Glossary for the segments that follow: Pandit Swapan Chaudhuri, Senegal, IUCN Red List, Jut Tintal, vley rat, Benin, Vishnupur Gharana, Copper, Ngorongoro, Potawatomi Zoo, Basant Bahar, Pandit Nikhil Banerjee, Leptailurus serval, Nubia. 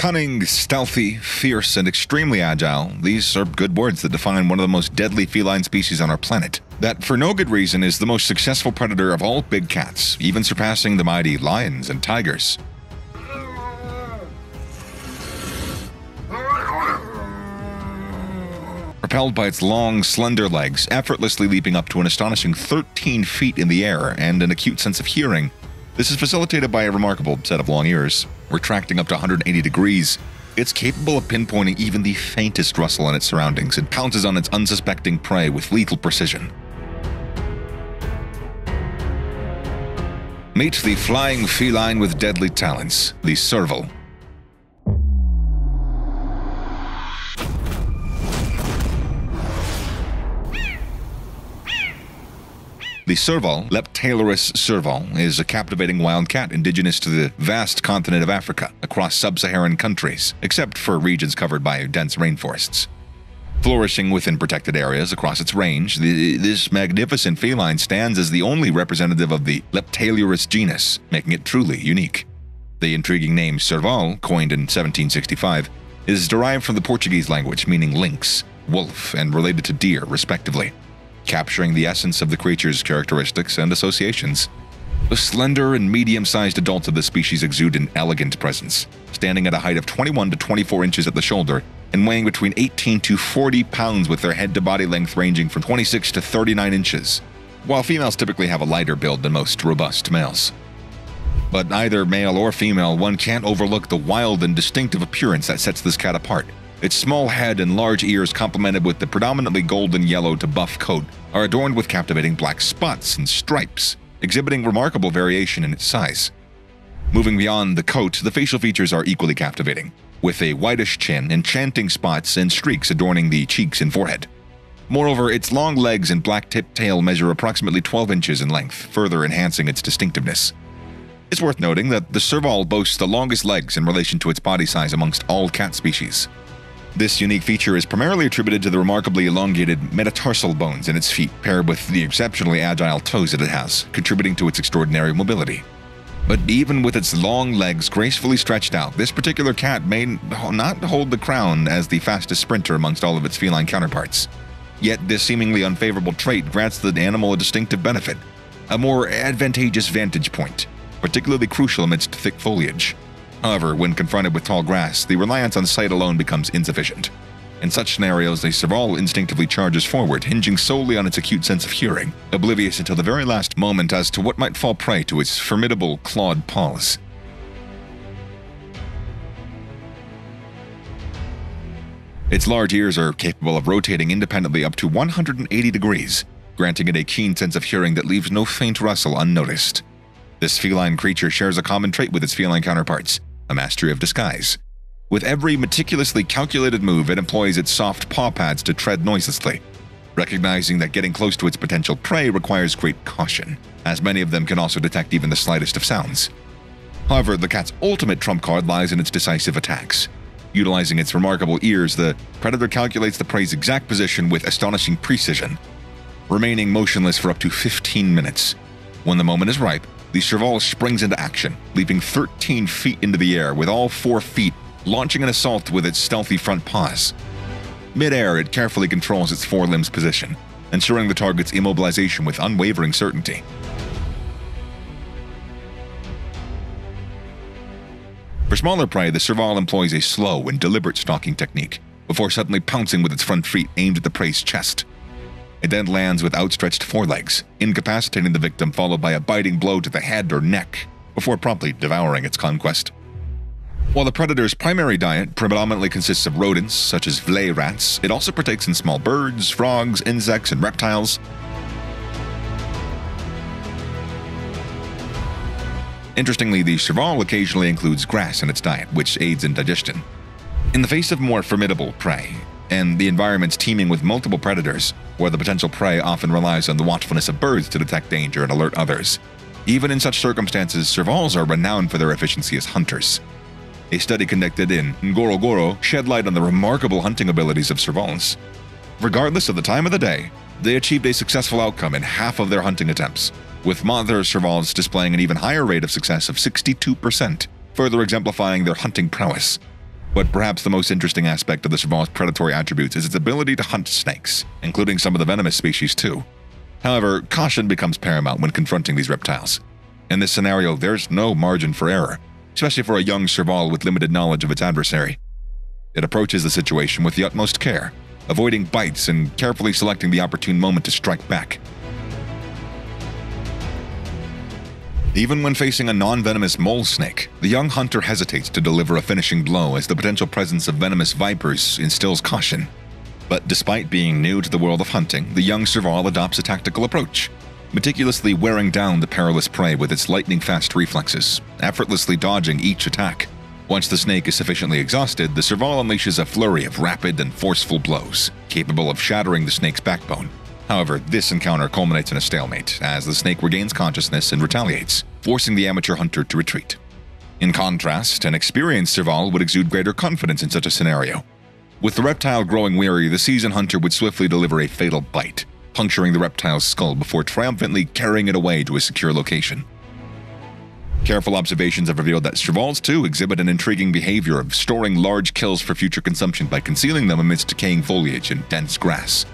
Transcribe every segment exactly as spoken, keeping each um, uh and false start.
Cunning, stealthy, fierce, and extremely agile, these are good words that define one of the most deadly feline species on our planet. That, for no good reason, is the most successful predator of all big cats, even surpassing the mighty lions and tigers. Propelled by its long, slender legs, effortlessly leaping up to an astonishing thirteen feet in the air and an acute sense of hearing, this is facilitated by a remarkable set of long ears, retracting up to one hundred eighty degrees. It's capable of pinpointing even the faintest rustle in its surroundings and pounces on its unsuspecting prey with lethal precision. Meet the flying feline with deadly talents, the serval. The serval, Leptailurus serval, is a captivating wild cat indigenous to the vast continent of Africa, across sub-Saharan countries, except for regions covered by dense rainforests. Flourishing within protected areas across its range, the, this magnificent feline stands as the only representative of the Leptailurus genus, making it truly unique. The intriguing name serval, coined in seventeen sixty-five, is derived from the Portuguese language, meaning lynx, wolf, and related to deer, respectively, capturing the essence of the creature's characteristics and associations. The slender and medium-sized adults of this species exude an elegant presence, standing at a height of twenty-one to twenty-four inches at the shoulder and weighing between eighteen to forty pounds, with their head-to-body length ranging from twenty-six to thirty-nine inches, while females typically have a lighter build than most robust males. But either male or female, one can't overlook the wild and distinctive appearance that sets this cat apart. Its small head and large ears, complemented with the predominantly golden yellow to buff coat, are adorned with captivating black spots and stripes, exhibiting remarkable variation in its size. Moving beyond the coat, the facial features are equally captivating, with a whitish chin, enchanting spots, and streaks adorning the cheeks and forehead. Moreover, its long legs and black-tipped tail measure approximately twelve inches in length, further enhancing its distinctiveness. It's worth noting that the serval boasts the longest legs in relation to its body size amongst all cat species. This unique feature is primarily attributed to the remarkably elongated metatarsal bones in its feet, paired with the exceptionally agile toes that it has, contributing to its extraordinary mobility. But even with its long legs gracefully stretched out, this particular cat may not hold the crown as the fastest sprinter amongst all of its feline counterparts. Yet this seemingly unfavorable trait grants the animal a distinctive benefit, a more advantageous vantage point, particularly crucial amidst thick foliage. However, when confronted with tall grass, the reliance on sight alone becomes insufficient. In such scenarios, the serval instinctively charges forward, hinging solely on its acute sense of hearing, oblivious until the very last moment as to what might fall prey to its formidable clawed paws. Its large ears are capable of rotating independently up to one hundred eighty degrees, granting it a keen sense of hearing that leaves no faint rustle unnoticed. This feline creature shares a common trait with its feline counterparts: a mastery of disguise. With every meticulously calculated move, it employs its soft paw pads to tread noiselessly, recognizing that getting close to its potential prey requires great caution, as many of them can also detect even the slightest of sounds. However, the cat's ultimate trump card lies in its decisive attacks. Utilizing its remarkable ears, the predator calculates the prey's exact position with astonishing precision, remaining motionless for up to fifteen minutes. When the moment is ripe, the serval springs into action, leaping thirteen feet into the air with all four feet, launching an assault with its stealthy front paws. Mid-air, it carefully controls its forelimb's position, ensuring the target's immobilization with unwavering certainty. For smaller prey, the serval employs a slow and deliberate stalking technique, before suddenly pouncing with its front feet aimed at the prey's chest. It then lands with outstretched forelegs, incapacitating the victim, followed by a biting blow to the head or neck, before promptly devouring its conquest. While the predator's primary diet predominantly consists of rodents, such as vley rats, it also partakes in small birds, frogs, insects, and reptiles. Interestingly, the serval occasionally includes grass in its diet, which aids in digestion. In the face of more formidable prey, and the environment's teeming with multiple predators, where the potential prey often relies on the watchfulness of birds to detect danger and alert others. Even in such circumstances, servals are renowned for their efficiency as hunters. A study conducted in Ngorongoro shed light on the remarkable hunting abilities of servals. Regardless of the time of the day, they achieved a successful outcome in half of their hunting attempts, with mother servals displaying an even higher rate of success of sixty-two percent, further exemplifying their hunting prowess. But perhaps the most interesting aspect of the serval's predatory attributes is its ability to hunt snakes, including some of the venomous species too. However, caution becomes paramount when confronting these reptiles. In this scenario, there's no margin for error, especially for a young serval with limited knowledge of its adversary. It approaches the situation with the utmost care, avoiding bites and carefully selecting the opportune moment to strike back. Even when facing a non-venomous mole snake, the young hunter hesitates to deliver a finishing blow as the potential presence of venomous vipers instills caution. But despite being new to the world of hunting, the young serval adopts a tactical approach, meticulously wearing down the perilous prey with its lightning-fast reflexes, effortlessly dodging each attack. Once the snake is sufficiently exhausted, the serval unleashes a flurry of rapid and forceful blows, capable of shattering the snake's backbone. However, this encounter culminates in a stalemate, as the snake regains consciousness and retaliates, forcing the amateur hunter to retreat. In contrast, an experienced serval would exude greater confidence in such a scenario. With the reptile growing weary, the seasoned hunter would swiftly deliver a fatal bite, puncturing the reptile's skull before triumphantly carrying it away to a secure location. Careful observations have revealed that servals too exhibit an intriguing behavior of storing large kills for future consumption by concealing them amidst decaying foliage and dense grass.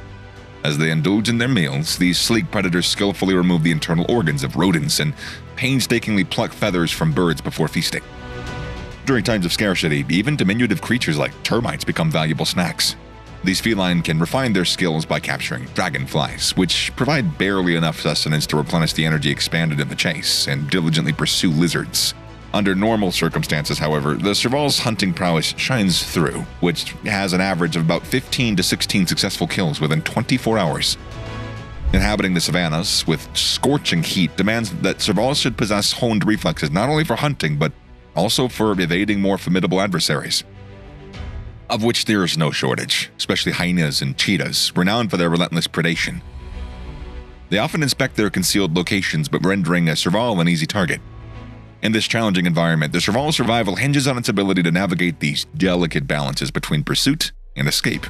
As they indulge in their meals, these sleek predators skillfully remove the internal organs of rodents and painstakingly pluck feathers from birds before feasting. During times of scarcity, even diminutive creatures like termites become valuable snacks. These feline can refine their skills by capturing dragonflies, which provide barely enough sustenance to replenish the energy expended in the chase and diligently pursue lizards. Under normal circumstances, however, the serval's hunting prowess shines through, which has an average of about fifteen to sixteen successful kills within twenty-four hours. Inhabiting the savannas with scorching heat demands that servals should possess honed reflexes not only for hunting, but also for evading more formidable adversaries, of which there is no shortage, especially hyenas and cheetahs, renowned for their relentless predation. They often inspect their concealed locations, but rendering a serval an easy target. In this challenging environment, the serval's survival hinges on its ability to navigate these delicate balances between pursuit and escape.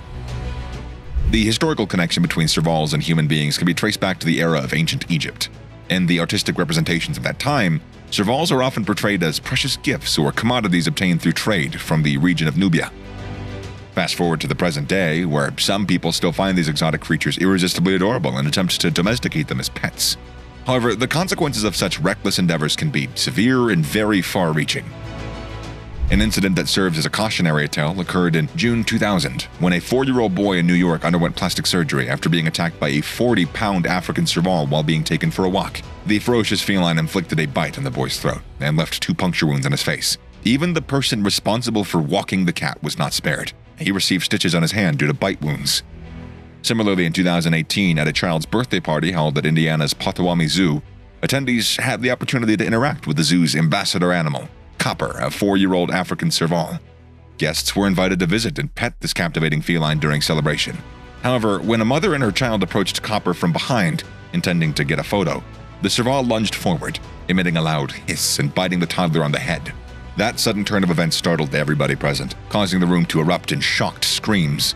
The historical connection between servals and human beings can be traced back to the era of ancient Egypt. In the artistic representations of that time, servals are often portrayed as precious gifts or commodities obtained through trade from the region of Nubia. Fast forward to the present day, where some people still find these exotic creatures irresistibly adorable and attempt to domesticate them as pets. However, the consequences of such reckless endeavors can be severe and very far-reaching. An incident that serves as a cautionary tale occurred in June two thousand, when a four-year-old boy in New York underwent plastic surgery after being attacked by a forty-pound African serval while being taken for a walk. The ferocious feline inflicted a bite on the boy's throat and left two puncture wounds on his face. Even the person responsible for walking the cat was not spared. He received stitches on his hand due to bite wounds. Similarly, in two thousand eighteen, at a child's birthday party held at Indiana's Potawatomi Zoo, attendees had the opportunity to interact with the zoo's ambassador animal, Copper, a four-year-old African serval. Guests were invited to visit and pet this captivating feline during celebration. However, when a mother and her child approached Copper from behind, intending to get a photo, the serval lunged forward, emitting a loud hiss and biting the toddler on the head. That sudden turn of events startled everybody present, causing the room to erupt in shocked screams.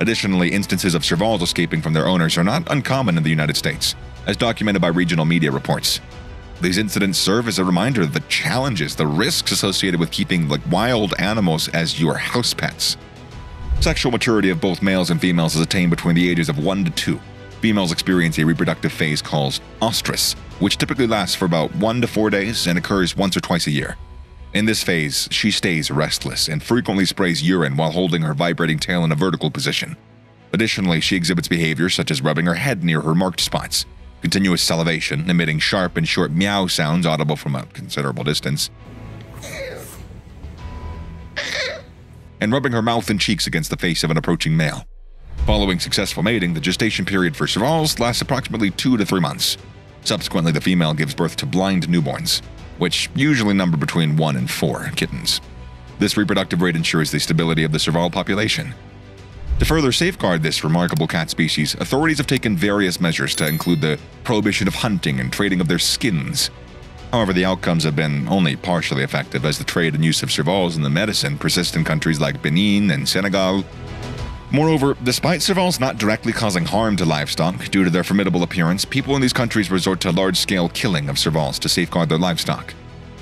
Additionally, instances of servals escaping from their owners are not uncommon in the United States, as documented by regional media reports. These incidents serve as a reminder of the challenges, the risks associated with keeping like wild animals as your house pets. Sexual maturity of both males and females is attained between the ages of one to two. Females experience a reproductive phase called oestrus, which typically lasts for about one to four days and occurs once or twice a year. In this phase, she stays restless and frequently sprays urine while holding her vibrating tail in a vertical position. Additionally, she exhibits behaviors such as rubbing her head near her marked spots, continuous salivation, emitting sharp and short meow sounds audible from a considerable distance, and rubbing her mouth and cheeks against the face of an approaching male. Following successful mating, the gestation period for servals lasts approximately two to three months. Subsequently, the female gives birth to blind newborns, which usually number between one and four kittens. This reproductive rate ensures the stability of the serval population. To further safeguard this remarkable cat species, authorities have taken various measures to include the prohibition of hunting and trading of their skins. However, the outcomes have been only partially effective, as the trade and use of servals in the medicine persist in countries like Benin and Senegal. Moreover, despite servals not directly causing harm to livestock due to their formidable appearance, people in these countries resort to large-scale killing of servals to safeguard their livestock.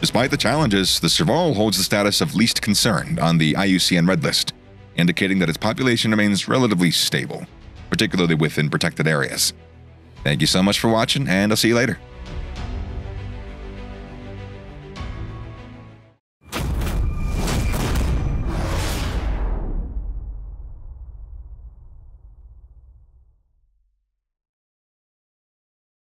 Despite the challenges, the serval holds the status of least concern on the I U C N Red List, indicating that its population remains relatively stable, particularly within protected areas. Thank you so much for watching, and I'll see you later.